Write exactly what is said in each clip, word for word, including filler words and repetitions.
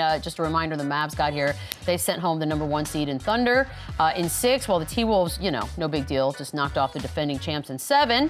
Uh, just a reminder, the Mavs got here. They sent home the number one seed in Thunder uh, in six, while the T-Wolves, you know, no big deal, just knocked off the defending champs in seven.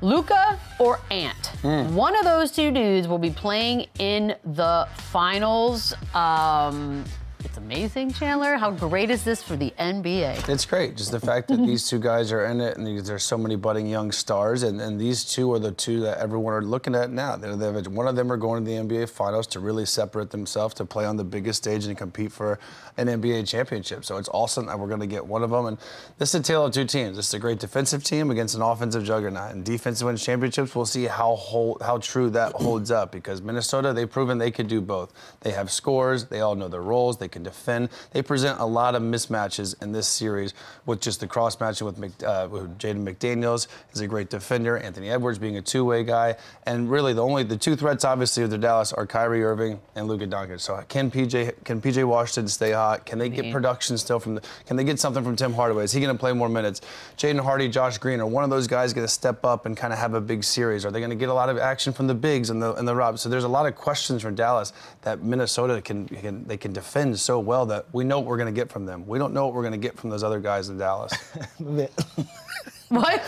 Luka or Ant? Mm. One of those two dudes will be playing in the finals. Um, it's amazing, Chandler. How great is this for the N B A? It's great. Just the fact that these two guys are in it, and there's so many budding young stars, and, and these two are the two that everyone are looking at now. They're, they're, one of them are going to the N B A Finals to really separate themselves, to play on the biggest stage and compete for an N B A championship. So it's awesome that we're going to get one of them. And this is a tale of two teams. This is a great defensive team against an offensive juggernaut. And defense wins championships. We'll see how hold, how true that holds up, because Minnesota, they've proven they could do both. They have scores. They all know their roles. They can defend. They present a lot of mismatches in this series, with just the cross matching with, uh, with Jaden McDaniels is a great defender, Anthony Edwards being a two-way guy, and really the only the two threats obviously of the Dallas are Kyrie Irving and Luka Doncic. So can P J can P J Washington stay hot? Can they get production still from the, can they get something from Tim Hardaway? Is he going to play more minutes? Jaden Hardy, Josh Green, are one of those guys going to step up and kind of have a big series? Are they going to get a lot of action from the bigs and the and the Robs? So there's a lot of questions from Dallas that Minnesota can, can they can defend so well that we know what we're going to get from them. We don't know what we're going to get from those other guys in Dallas. why,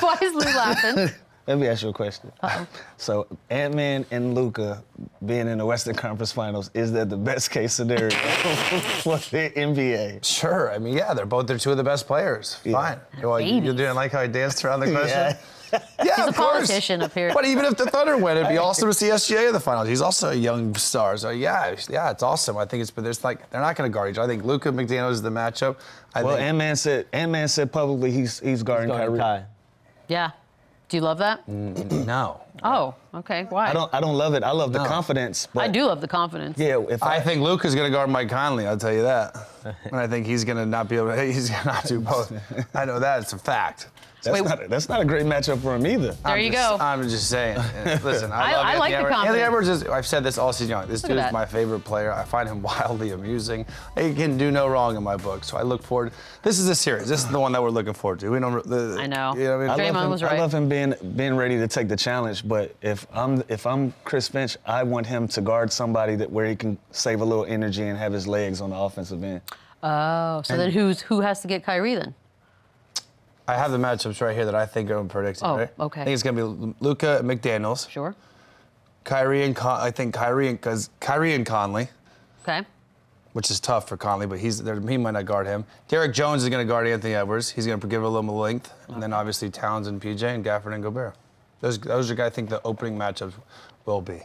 why is Lou laughing? Let me ask you a question. Uh-oh. So, Ant-Man and Luka being in the Western Conference Finals, is that the best-case scenario for the N B A? Sure. I mean, yeah, they're both they're two of the best players. Yeah. Fine. Well, you, you didn't like how I danced around the question? Yeah. Yeah, he's a politician up here. But even if the Thunder win, it'd be awesome to see S G A in the finals. He's also a young star, so yeah, yeah, it's awesome. I think it's, but there's like they're not going to guard each other. I think Luka McDaniels is the matchup. I well, Ant-Man said Ant-Man said publicly he's he's guarding, he's guarding Kyrie. Kai. Yeah. Do you love that? No. Oh, okay. Why? I don't. I don't love it. I love the no. confidence. But I do love the confidence. Yeah. If I, I think Luka's going to guard Mike Conley. I'll tell you that. And I think he's going to not be able to. He's going to not do both. I know that. It's a fact. That's, Wait, not a, that's not a great matchup for him either. There I'm you just, go. I'm just saying. Listen, I, I love I Anthony like Edwards. The confidence. Anthony Edwards is, I've said this all season long, this dude is my favorite player. I find him wildly amusing. He can do no wrong in my book, so I look forward. This is a series. This is the one that we're looking forward to. We don't. The, I know. You know what I mean? I, love him, was right. I love him being being ready to take the challenge. But if I'm if I'm Chris Finch, I want him to guard somebody that where he can save a little energy and have his legs on the offensive end. Oh, so and, then who's who has to get Kyrie then? I have the matchups right here that I think I'm predicting. Oh, right? Okay. I think it's going to be Luka and McDaniels. Sure. Kyrie and Con I think Kyrie and because Kyrie and Conley. Okay. Which is tough for Conley, but he's there, he might not guard him. Derrick Jones is going to guard Anthony Edwards. He's going to give it a little more length, okay. And then obviously Towns and P J and Gafford and Gobert. Those those are I think the opening matchups will be.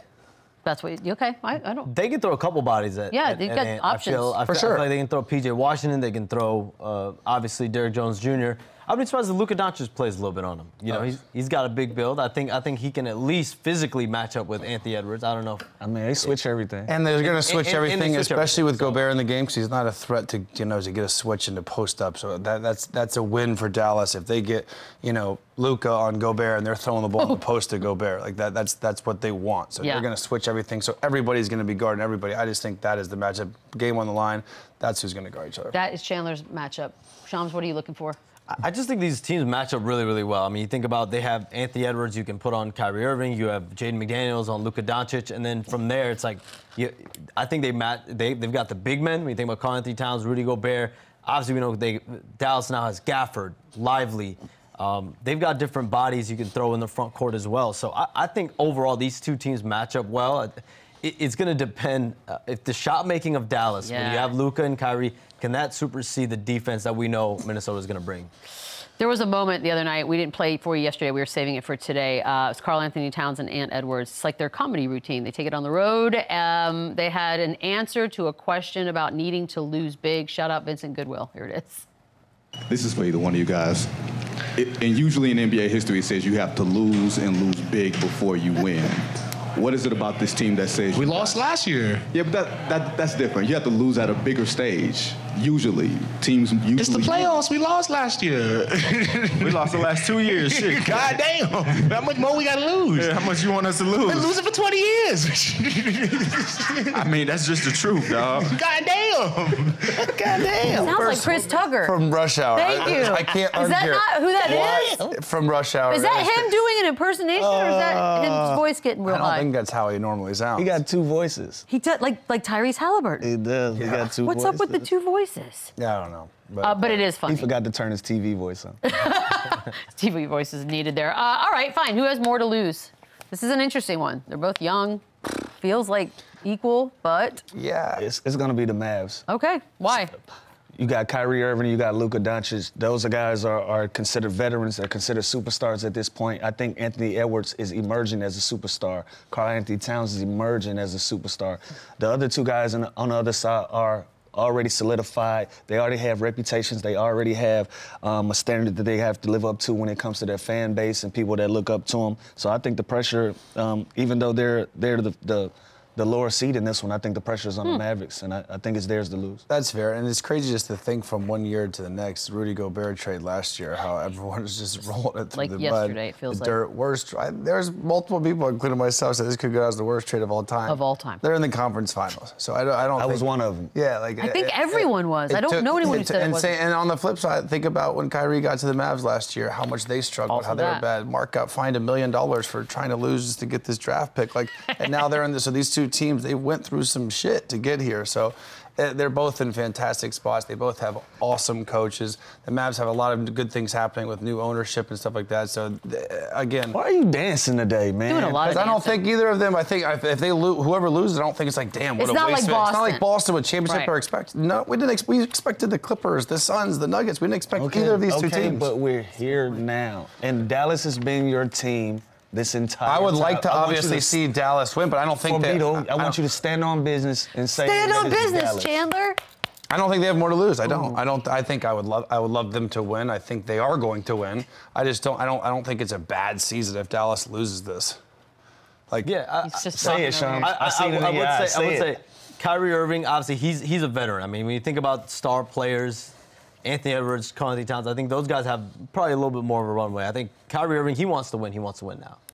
That's what. You, okay, I, I don't. They can throw a couple bodies at. Yeah, they've got options. I feel, I feel, for sure. I feel like they can throw P J Washington. They can throw uh, obviously Derrick Jones Junior I'd be surprised if Luka Doncic plays a little bit on him. You know, oh. he's he's got a big build. I think I think he can at least physically match up with Anthony Edwards. I don't know. I mean, they switch everything. And they're going to switch and, everything, and, and switch especially everything. with Gobert in the game, because he's not a threat to you know to get a switch and to post up. So that that's that's a win for Dallas if they get you know. Luka on Gobert, and they're throwing the ball on the post to Gobert. Like that, that's that's what they want. So yeah. they're going to switch everything. So everybody's going to be guarding everybody. I just think that is the matchup. Game on the line. That's who's going to guard each other. That is Chandler's matchup. Shams, what are you looking for? I just think these teams match up really, really well. I mean, you think about they have Anthony Edwards. You can put on Kyrie Irving. You have Jaden McDaniels on Luka Doncic, and then from there, it's like, you, I think they match. They they've got the big men. When you think about Karl-Anthony Towns, Rudy Gobert. Obviously, we know they Dallas now has Gafford, Lively. Um, they've got different bodies you can throw in the front court as well. So I, I think overall these two teams match up well. It, it's going to depend uh, if the shot making of Dallas, yeah. when you have Luka and Kyrie, can that supersede the defense that we know Minnesota is going to bring? There was a moment the other night, we didn't play for you yesterday, we were saving it for today. Uh, it was Karl-Anthony Towns and Ant Edwards. It's like their comedy routine. They take it on the road. Um, they had an answer to a question about needing to lose big. Shout out Vincent Goodwill. Here it is. This is for either one of you guys. It, and usually in N B A history, it says you have to lose and lose big before you win. What is it about this team that says we lost last year? Yeah, but that, that that's different. You have to lose at a bigger stage. Usually, teams. Usually it's the playoffs. We lost last year. We lost the last two years. Shit, God damn! How much more we gotta lose? Yeah, how much you want us to lose? We've been losing for twenty years. I mean, that's just the truth, dog. God damn. Damn. Goddamn. Sounds First like Chris Tucker. From Rush Hour. Thank you. I, I can't unhear. Is that not who that what? is? From Rush Hour. Is that him doing an impersonation, uh, or is that his voice getting real high? I don't high? think that's how he normally sounds. He got two voices. He does, like like Tyrese Halliburton. He does. Yeah. He got two What's voices. What's up with the two voices? Yeah, I don't know. But, uh, but it is funny. He forgot to turn his T V voice on. T V voice is needed there. Uh, all right, fine. Who has more to lose? This is an interesting one. They're both young. Feels like equal, but... Yeah, it's, it's going to be the Mavs. Okay, why? You got Kyrie Irving, you got Luka Doncic. Those guys are, are considered veterans. They're considered superstars at this point. I think Anthony Edwards is emerging as a superstar. Karl-Anthony Towns is emerging as a superstar. The other two guys on the, on the other side are... already solidified. They already have reputations. They already have um, a standard that they have to live up to when it comes to their fan base and people that look up to them. So I think the pressure, um, even though they're they're the, the the lower seed in this one, I think the pressure is on hmm. the Mavericks, and I, I think it's theirs to lose. That's fair, and it's crazy just to think from one year to the next. Rudy Gobert trade last year, how everyone was just rolling it through like the mud. Like yesterday, it feels the like. Dirt, worst, I, there's multiple people, including myself, said this could go as the worst trade of all time. Of all time. They're in the conference finals, so I don't I don't I think, was one of them. Yeah, like... I think it, everyone it, was. It I don't took, know anyone who said it wasn't. And on the flip side, think about when Kyrie got to the Mavs last year, how much they struggled, also how they that. were bad. Mark got fined a million dollars for trying to lose to get this draft pick. Like, and now they're in this, so these two teams, they went through some shit to get here. So they're both in fantastic spots. They both have awesome coaches. The Mavs have a lot of good things happening with new ownership and stuff like that. So, again. Why are you dancing today, man? Doing a lot of dancing. I don't think either of them. I think if they lose, whoever loses, I don't think it's like, damn, what a waste of it. It's not like Boston with championship right. or expect. No, we didn't. Ex we expected the Clippers, the Suns, the Nuggets. We didn't expect okay, either of these okay, two teams. But we're here now, and Dallas has been your team. This entire I would like to obviously to see Dallas win, but I don't think that... Beto, I, I want I you to stand on business and say... Stand on business, Chandler! I don't think they have more to lose. I don't. Ooh. I don't. I think I would love. I would love them to win. I think they are going to win. I just don't. I don't. I don't think it's a bad season if Dallas loses this. Like yeah, I, just say it, Shams. I, I, I, I, I would eye. say. say I would say, Kyrie Irving. Obviously, he's he's a veteran. I mean, when you think about star players. Anthony Edwards, Karl-Anthony Towns, I think those guys have probably a little bit more of a runway. I think Kyrie Irving, he wants to win. He wants to win now.